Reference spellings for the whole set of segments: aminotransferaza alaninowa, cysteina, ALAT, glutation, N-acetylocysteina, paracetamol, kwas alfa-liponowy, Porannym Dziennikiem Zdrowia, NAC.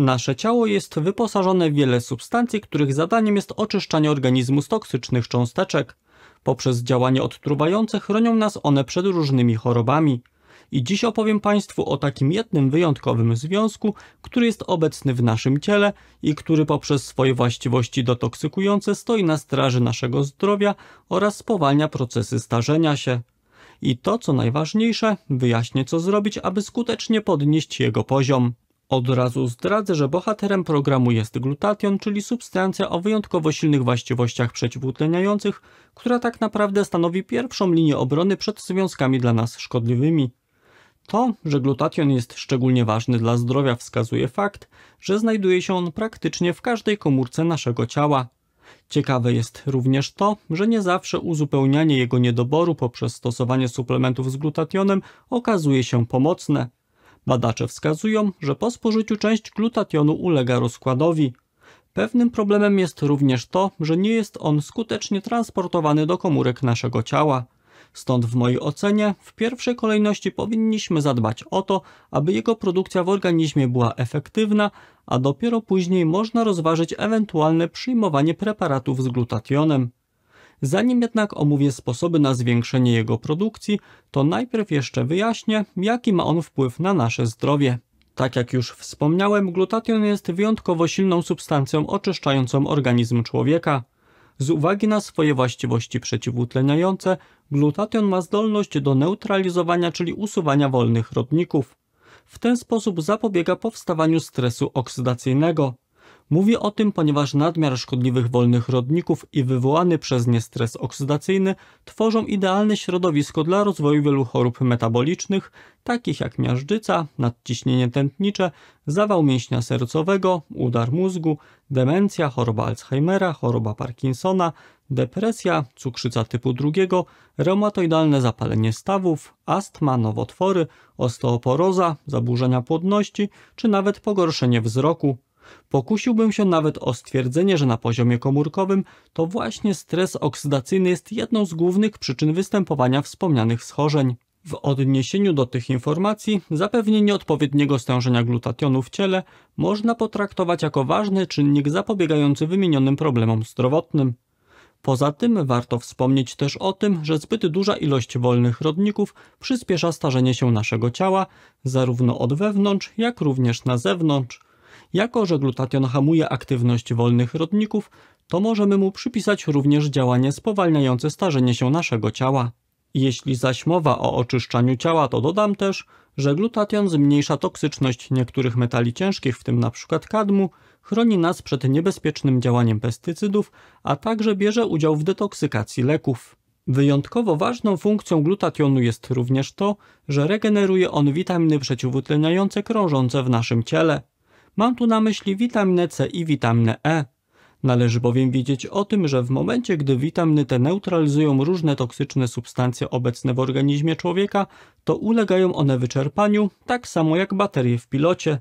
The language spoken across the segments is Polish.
Nasze ciało jest wyposażone w wiele substancji, których zadaniem jest oczyszczanie organizmu z toksycznych cząsteczek. Poprzez działanie odtruwające chronią nas one przed różnymi chorobami. I dziś opowiem Państwu o takim jednym wyjątkowym związku, który jest obecny w naszym ciele i który poprzez swoje właściwości detoksykujące stoi na straży naszego zdrowia oraz spowalnia procesy starzenia się. I to, co najważniejsze, wyjaśnię, co zrobić, aby skutecznie podnieść jego poziom. Od razu zdradzę, że bohaterem programu jest glutation, czyli substancja o wyjątkowo silnych właściwościach przeciwutleniających, która tak naprawdę stanowi pierwszą linię obrony przed związkami dla nas szkodliwymi. To, że glutation jest szczególnie ważny dla zdrowia, wskazuje fakt, że znajduje się on praktycznie w każdej komórce naszego ciała. Ciekawe jest również to, że nie zawsze uzupełnianie jego niedoboru poprzez stosowanie suplementów z glutationem okazuje się pomocne. Badacze wskazują, że po spożyciu część glutationu ulega rozkładowi. Pewnym problemem jest również to, że nie jest on skutecznie transportowany do komórek naszego ciała. Stąd w mojej ocenie w pierwszej kolejności powinniśmy zadbać o to, aby jego produkcja w organizmie była efektywna, a dopiero później można rozważyć ewentualne przyjmowanie preparatów z glutationem. Zanim jednak omówię sposoby na zwiększenie jego produkcji, to najpierw jeszcze wyjaśnię, jaki ma on wpływ na nasze zdrowie. Tak jak już wspomniałem, glutation jest wyjątkowo silną substancją oczyszczającą organizm człowieka. Z uwagi na swoje właściwości przeciwutleniające, glutation ma zdolność do neutralizowania, czyli usuwania wolnych rodników. W ten sposób zapobiega powstawaniu stresu oksydacyjnego. Mówię o tym, ponieważ nadmiar szkodliwych wolnych rodników i wywołany przez nie stres oksydacyjny tworzą idealne środowisko dla rozwoju wielu chorób metabolicznych, takich jak miażdżyca, nadciśnienie tętnicze, zawał mięśnia sercowego, udar mózgu, demencja, choroba Alzheimera, choroba Parkinsona, depresja, cukrzyca typu 2, reumatoidalne zapalenie stawów, astma, nowotwory, osteoporoza, zaburzenia płodności czy nawet pogorszenie wzroku. Pokusiłbym się nawet o stwierdzenie, że na poziomie komórkowym to właśnie stres oksydacyjny jest jedną z głównych przyczyn występowania wspomnianych schorzeń. W odniesieniu do tych informacji, zapewnienie odpowiedniego stężenia glutationu w ciele można potraktować jako ważny czynnik zapobiegający wymienionym problemom zdrowotnym. Poza tym warto wspomnieć też o tym, że zbyt duża ilość wolnych rodników przyspiesza starzenie się naszego ciała, zarówno od wewnątrz, jak również na zewnątrz. Jako że glutation hamuje aktywność wolnych rodników, to możemy mu przypisać również działanie spowalniające starzenie się naszego ciała. Jeśli zaś mowa o oczyszczaniu ciała, to dodam też, że glutation zmniejsza toksyczność niektórych metali ciężkich, w tym np. kadmu, chroni nas przed niebezpiecznym działaniem pestycydów, a także bierze udział w detoksykacji leków. Wyjątkowo ważną funkcją glutationu jest również to, że regeneruje on witaminy przeciwutleniające krążące w naszym ciele. Mam tu na myśli witaminę C i witaminę E. Należy bowiem wiedzieć o tym, że w momencie, gdy witaminy te neutralizują różne toksyczne substancje obecne w organizmie człowieka, to ulegają one wyczerpaniu, tak samo jak baterie w pilocie.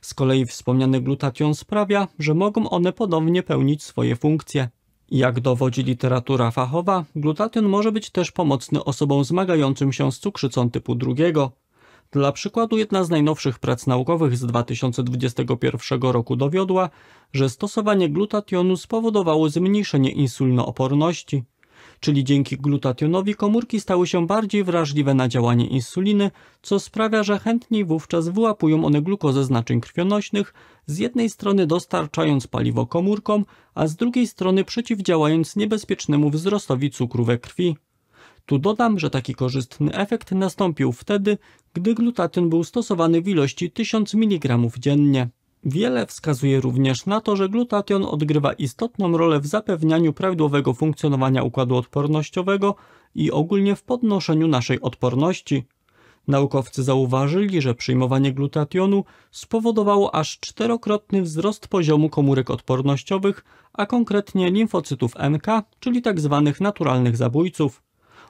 Z kolei wspomniany glutation sprawia, że mogą one ponownie pełnić swoje funkcje. Jak dowodzi literatura fachowa, glutation może być też pomocny osobom zmagającym się z cukrzycą typu 2. Dla przykładu jedna z najnowszych prac naukowych z 2021 roku dowiodła, że stosowanie glutationu spowodowało zmniejszenie insulinooporności, czyli dzięki glutationowi komórki stały się bardziej wrażliwe na działanie insuliny, co sprawia, że chętniej wówczas wyłapują one glukozę z naczyń krwionośnych, z jednej strony dostarczając paliwo komórkom, a z drugiej strony przeciwdziałając niebezpiecznemu wzrostowi cukru we krwi. Tu dodam, że taki korzystny efekt nastąpił wtedy, gdy glutation był stosowany w ilości 1000 mg dziennie. Wiele wskazuje również na to, że glutation odgrywa istotną rolę w zapewnianiu prawidłowego funkcjonowania układu odpornościowego i ogólnie w podnoszeniu naszej odporności. Naukowcy zauważyli, że przyjmowanie glutationu spowodowało aż 4-krotny wzrost poziomu komórek odpornościowych, a konkretnie limfocytów NK, czyli tzw. naturalnych zabójców.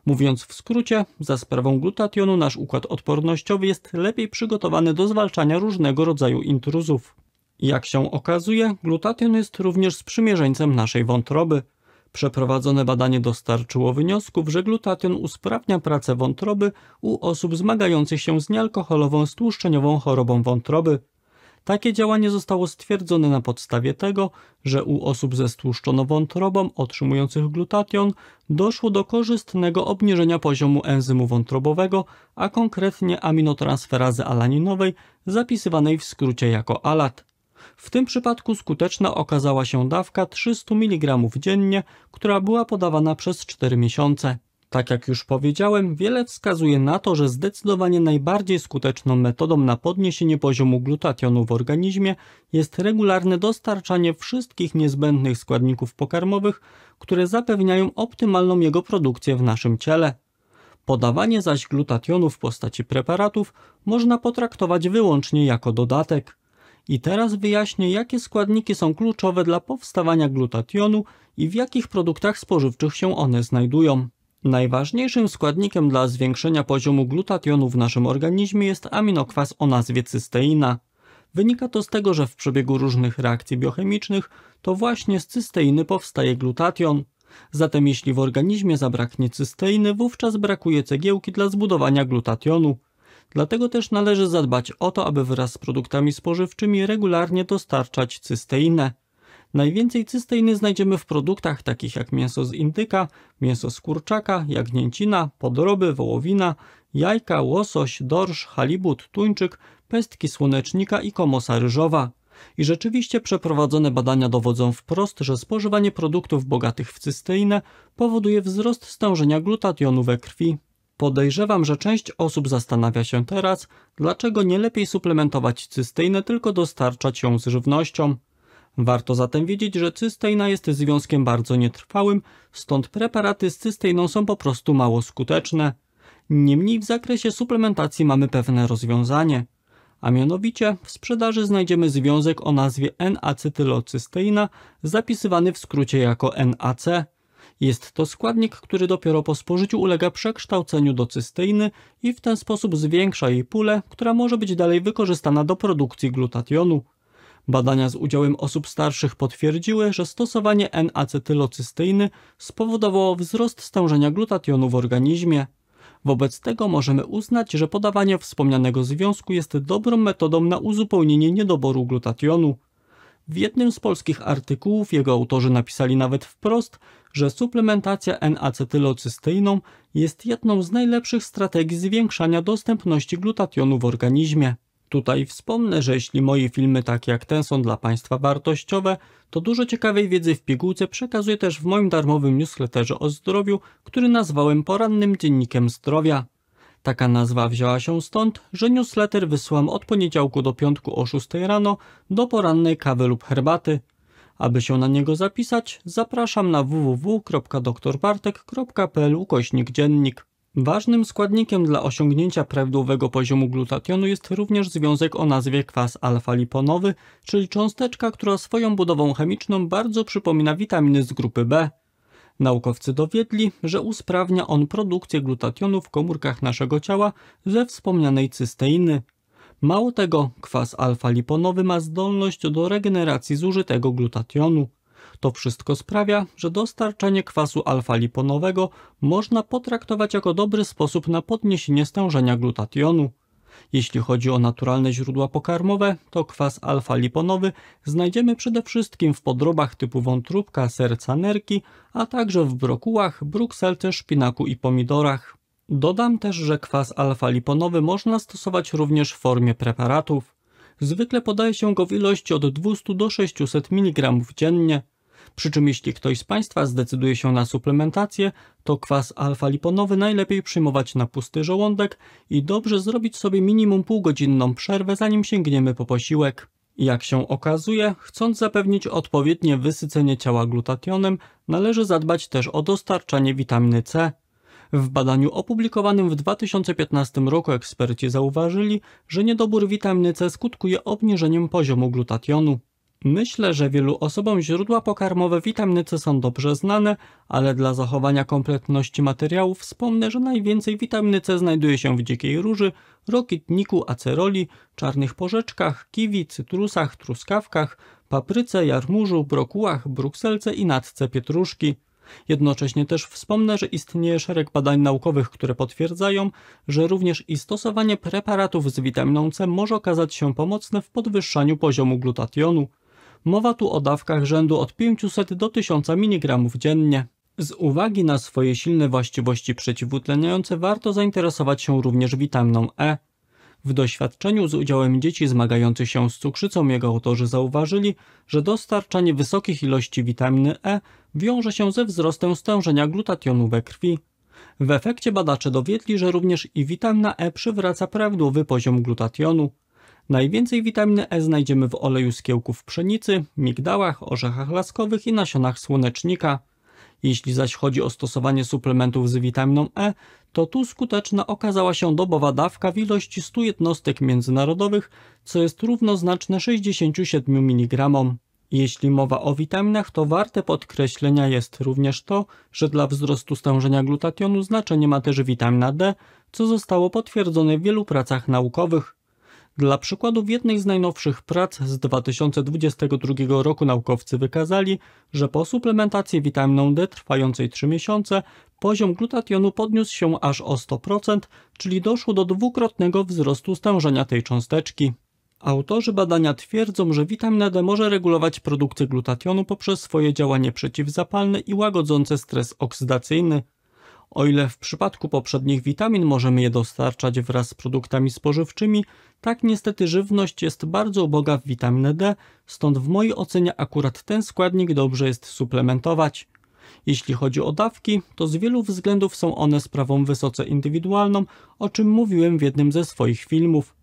Mówiąc w skrócie, za sprawą glutationu nasz układ odpornościowy jest lepiej przygotowany do zwalczania różnego rodzaju intruzów. Jak się okazuje, glutation jest również sprzymierzeńcem naszej wątroby. Przeprowadzone badanie dostarczyło wniosków, że glutation usprawnia pracę wątroby u osób zmagających się z niealkoholową stłuszczeniową chorobą wątroby. Takie działanie zostało stwierdzone na podstawie tego, że u osób ze stłuszczoną wątrobą otrzymujących glutation doszło do korzystnego obniżenia poziomu enzymu wątrobowego, a konkretnie aminotransferazy alaninowej, zapisywanej w skrócie jako ALAT. W tym przypadku skuteczna okazała się dawka 300 mg dziennie, która była podawana przez 4 miesiące. Tak jak już powiedziałem, wiele wskazuje na to, że zdecydowanie najbardziej skuteczną metodą na podniesienie poziomu glutationu w organizmie jest regularne dostarczanie wszystkich niezbędnych składników pokarmowych, które zapewniają optymalną jego produkcję w naszym ciele. Podawanie zaś glutationu w postaci preparatów można potraktować wyłącznie jako dodatek. I teraz wyjaśnię, jakie składniki są kluczowe dla powstawania glutationu i w jakich produktach spożywczych się one znajdują. Najważniejszym składnikiem dla zwiększenia poziomu glutationu w naszym organizmie jest aminokwas o nazwie cysteina. Wynika to z tego, że w przebiegu różnych reakcji biochemicznych to właśnie z cysteiny powstaje glutation. Zatem jeśli w organizmie zabraknie cysteiny, wówczas brakuje cegiełki dla zbudowania glutationu. Dlatego też należy zadbać o to, aby wraz z produktami spożywczymi regularnie dostarczać cysteinę. Najwięcej cysteiny znajdziemy w produktach takich jak mięso z indyka, mięso z kurczaka, jagnięcina, podroby, wołowina, jajka, łosoś, dorsz, halibut, tuńczyk, pestki słonecznika i komosa ryżowa. I rzeczywiście przeprowadzone badania dowodzą wprost, że spożywanie produktów bogatych w cysteinę powoduje wzrost stężenia glutationu we krwi. Podejrzewam, że część osób zastanawia się teraz, dlaczego nie lepiej suplementować cysteinę, tylko dostarczać ją z żywnością. Warto zatem wiedzieć, że cysteina jest związkiem bardzo nietrwałym, stąd preparaty z cysteiną są po prostu mało skuteczne. Niemniej w zakresie suplementacji mamy pewne rozwiązanie. A mianowicie w sprzedaży znajdziemy związek o nazwie N-acetylocysteina, zapisywany w skrócie jako NAC. Jest to składnik, który dopiero po spożyciu ulega przekształceniu do cysteiny i w ten sposób zwiększa jej pulę, która może być dalej wykorzystana do produkcji glutationu. Badania z udziałem osób starszych potwierdziły, że stosowanie N-acetylocysteiny spowodowało wzrost stężenia glutationu w organizmie. Wobec tego możemy uznać, że podawanie wspomnianego związku jest dobrą metodą na uzupełnienie niedoboru glutationu. W jednym z polskich artykułów jego autorzy napisali nawet wprost, że suplementacja N-acetylocysteiną jest jedną z najlepszych strategii zwiększania dostępności glutationu w organizmie. Tutaj wspomnę, że jeśli moje filmy takie jak ten są dla Państwa wartościowe, to dużo ciekawej wiedzy w pigułce przekazuję też w moim darmowym newsletterze o zdrowiu, który nazwałem Porannym Dziennikiem Zdrowia. Taka nazwa wzięła się stąd, że newsletter wysyłam od poniedziałku do piątku o 6 rano do porannej kawy lub herbaty. Aby się na niego zapisać, zapraszam na www.drbartek.pl/dziennik. Ważnym składnikiem dla osiągnięcia prawidłowego poziomu glutationu jest również związek o nazwie kwas alfa-liponowy, czyli cząsteczka, która swoją budową chemiczną bardzo przypomina witaminy z grupy B. Naukowcy dowiedli, że usprawnia on produkcję glutationu w komórkach naszego ciała ze wspomnianej cysteiny. Mało tego, kwas alfa-liponowy ma zdolność do regeneracji zużytego glutationu. To wszystko sprawia, że dostarczanie kwasu alfa-liponowego można potraktować jako dobry sposób na podniesienie stężenia glutationu. Jeśli chodzi o naturalne źródła pokarmowe, to kwas alfa-liponowy znajdziemy przede wszystkim w podrobach typu wątróbka, serca nerki, a także w brokułach, brukselce, szpinaku i pomidorach. Dodam też, że kwas alfa-liponowy można stosować również w formie preparatów. Zwykle podaje się go w ilości od 200 do 600 mg dziennie. Przy czym jeśli ktoś z Państwa zdecyduje się na suplementację, to kwas alfa-liponowy najlepiej przyjmować na pusty żołądek i dobrze zrobić sobie minimum półgodzinną przerwę, zanim sięgniemy po posiłek. Jak się okazuje, chcąc zapewnić odpowiednie wysycenie ciała glutationem, należy zadbać też o dostarczanie witaminy C. W badaniu opublikowanym w 2015 roku eksperci zauważyli, że niedobór witaminy C skutkuje obniżeniem poziomu glutationu. Myślę, że wielu osobom źródła pokarmowe witaminy C są dobrze znane, ale dla zachowania kompletności materiału wspomnę, że najwięcej witaminy C znajduje się w dzikiej róży, rokitniku, aceroli, czarnych porzeczkach, kiwi, cytrusach, truskawkach, papryce, jarmużu, brokułach, brukselce i natce pietruszki. Jednocześnie też wspomnę, że istnieje szereg badań naukowych, które potwierdzają, że również i stosowanie preparatów z witaminą C może okazać się pomocne w podwyższaniu poziomu glutationu. Mowa tu o dawkach rzędu od 500 do 1000 mg dziennie. Z uwagi na swoje silne właściwości przeciwutleniające warto zainteresować się również witaminą E. W doświadczeniu z udziałem dzieci zmagających się z cukrzycą jego autorzy zauważyli, że dostarczanie wysokich ilości witaminy E wiąże się ze wzrostem stężenia glutationu we krwi. W efekcie badacze dowiedli, że również i witamina E przywraca prawidłowy poziom glutationu. Najwięcej witaminy E znajdziemy w oleju z kiełków pszenicy, migdałach, orzechach laskowych i nasionach słonecznika. Jeśli zaś chodzi o stosowanie suplementów z witaminą E, to tu skuteczna okazała się dobowa dawka w ilości 100 jednostek międzynarodowych, co jest równoznaczne 67 mg. Jeśli mowa o witaminach, to warte podkreślenia jest również to, że dla wzrostu stężenia glutationu znaczenie ma też witamina D, co zostało potwierdzone w wielu pracach naukowych. Dla przykładu w jednej z najnowszych prac z 2022 roku naukowcy wykazali, że po suplementacji witaminą D trwającej 3 miesiące poziom glutationu podniósł się aż o 100%, czyli doszło do dwukrotnego wzrostu stężenia tej cząsteczki. Autorzy badania twierdzą, że witamina D może regulować produkcję glutationu poprzez swoje działanie przeciwzapalne i łagodzące stres oksydacyjny. O ile w przypadku poprzednich witamin możemy je dostarczać wraz z produktami spożywczymi, tak niestety żywność jest bardzo uboga w witaminę D, stąd w mojej ocenie akurat ten składnik dobrze jest suplementować. Jeśli chodzi o dawki, to z wielu względów są one sprawą wysoce indywidualną, o czym mówiłem w jednym ze swoich filmów.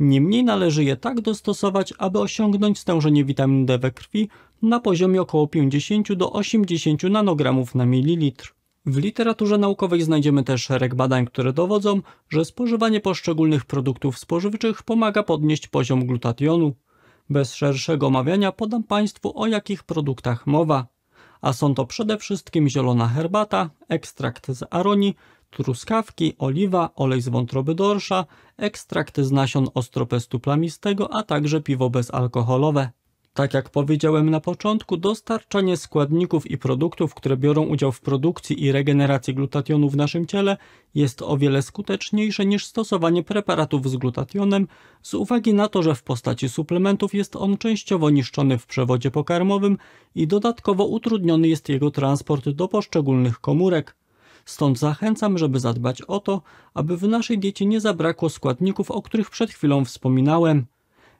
Niemniej należy je tak dostosować, aby osiągnąć stężenie witaminy D we krwi na poziomie około 50 do 80 nanogramów na mililitr. W literaturze naukowej znajdziemy też szereg badań, które dowodzą, że spożywanie poszczególnych produktów spożywczych pomaga podnieść poziom glutationu. Bez szerszego omawiania podam Państwu, o jakich produktach mowa. A są to przede wszystkim zielona herbata, ekstrakt z aronii, truskawki, oliwa, olej z wątroby dorsza, ekstrakt z nasion ostropestu plamistego, a także piwo bezalkoholowe. Tak jak powiedziałem na początku, dostarczanie składników i produktów, które biorą udział w produkcji i regeneracji glutationu w naszym ciele jest o wiele skuteczniejsze niż stosowanie preparatów z glutationem z uwagi na to, że w postaci suplementów jest on częściowo niszczony w przewodzie pokarmowym i dodatkowo utrudniony jest jego transport do poszczególnych komórek. Stąd zachęcam, żeby zadbać o to, aby w naszej diecie nie zabrakło składników, o których przed chwilą wspominałem.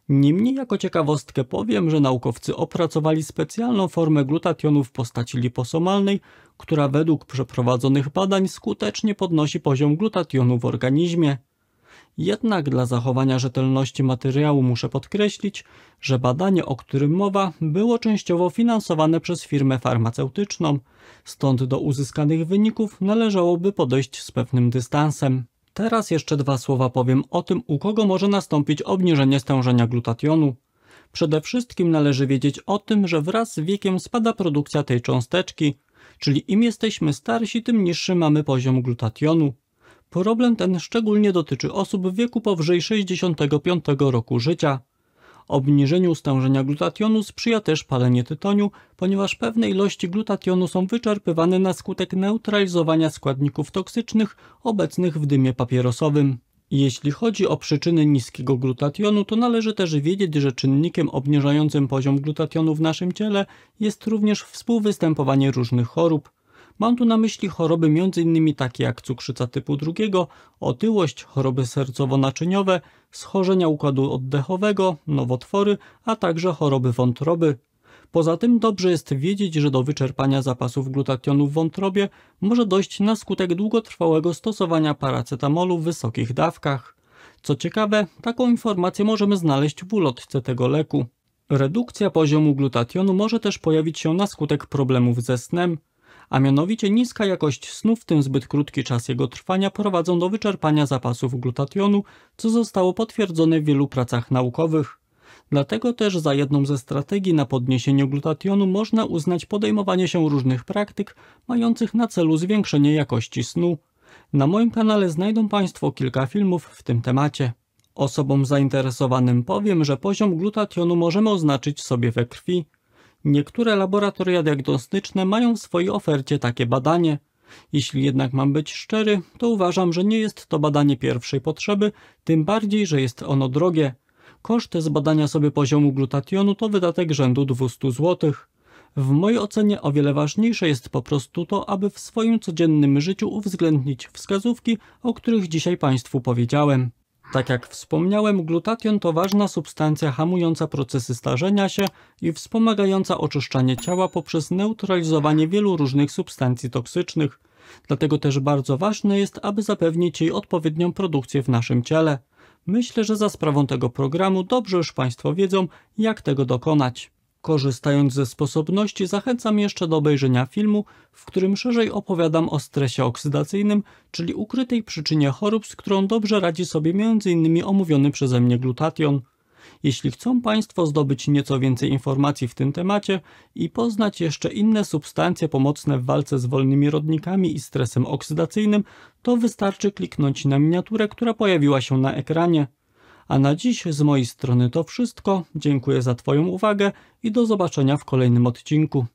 Niemniej jako ciekawostkę powiem, że naukowcy opracowali specjalną formę glutationu w postaci liposomalnej, która według przeprowadzonych badań skutecznie podnosi poziom glutationu w organizmie. Jednak dla zachowania rzetelności materiału muszę podkreślić, że badanie, o którym mowa, było częściowo finansowane przez firmę farmaceutyczną, stąd do uzyskanych wyników należałoby podejść z pewnym dystansem. Teraz jeszcze dwa słowa powiem o tym, u kogo może nastąpić obniżenie stężenia glutationu. Przede wszystkim należy wiedzieć o tym, że wraz z wiekiem spada produkcja tej cząsteczki, czyli im jesteśmy starsi, tym niższy mamy poziom glutationu. Problem ten szczególnie dotyczy osób w wieku powyżej 65 roku życia. Obniżeniu stężenia glutationu sprzyja też palenie tytoniu, ponieważ pewne ilości glutationu są wyczerpywane na skutek neutralizowania składników toksycznych obecnych w dymie papierosowym. Jeśli chodzi o przyczyny niskiego glutationu, to należy też wiedzieć, że czynnikiem obniżającym poziom glutationu w naszym ciele jest również współwystępowanie różnych chorób. Mam tu na myśli choroby m.in. takie jak cukrzyca typu 2, otyłość, choroby sercowo-naczyniowe, schorzenia układu oddechowego, nowotwory, a także choroby wątroby. Poza tym dobrze jest wiedzieć, że do wyczerpania zapasów glutationu w wątrobie może dojść na skutek długotrwałego stosowania paracetamolu w wysokich dawkach. Co ciekawe, taką informację możemy znaleźć w ulotce tego leku. Redukcja poziomu glutationu może też pojawić się na skutek problemów ze snem. A mianowicie niska jakość snu, w tym zbyt krótki czas jego trwania, prowadzą do wyczerpania zapasów glutationu, co zostało potwierdzone w wielu pracach naukowych. Dlatego też za jedną ze strategii na podniesienie glutationu można uznać podejmowanie się różnych praktyk mających na celu zwiększenie jakości snu. Na moim kanale znajdą Państwo kilka filmów w tym temacie. Osobom zainteresowanym powiem, że poziom glutationu możemy oznaczyć sobie we krwi. Niektóre laboratoria diagnostyczne mają w swojej ofercie takie badanie. Jeśli jednak mam być szczery, to uważam, że nie jest to badanie pierwszej potrzeby, tym bardziej, że jest ono drogie. Koszt zbadania sobie poziomu glutationu to wydatek rzędu 200 zł. W mojej ocenie o wiele ważniejsze jest po prostu to, aby w swoim codziennym życiu uwzględnić wskazówki, o których dzisiaj Państwu powiedziałem. Tak jak wspomniałem, glutation to ważna substancja hamująca procesy starzenia się i wspomagająca oczyszczanie ciała poprzez neutralizowanie wielu różnych substancji toksycznych. Dlatego też bardzo ważne jest, aby zapewnić jej odpowiednią produkcję w naszym ciele. Myślę, że za sprawą tego programu dobrze już Państwo wiedzą, jak tego dokonać. Korzystając ze sposobności, zachęcam jeszcze do obejrzenia filmu, w którym szerzej opowiadam o stresie oksydacyjnym, czyli ukrytej przyczynie chorób, z którą dobrze radzi sobie m.in. omówiony przeze mnie glutation. Jeśli chcą Państwo zdobyć nieco więcej informacji w tym temacie i poznać jeszcze inne substancje pomocne w walce z wolnymi rodnikami i stresem oksydacyjnym, to wystarczy kliknąć na miniaturę, która pojawiła się na ekranie. A na dziś z mojej strony to wszystko. Dziękuję za Twoją uwagę i do zobaczenia w kolejnym odcinku.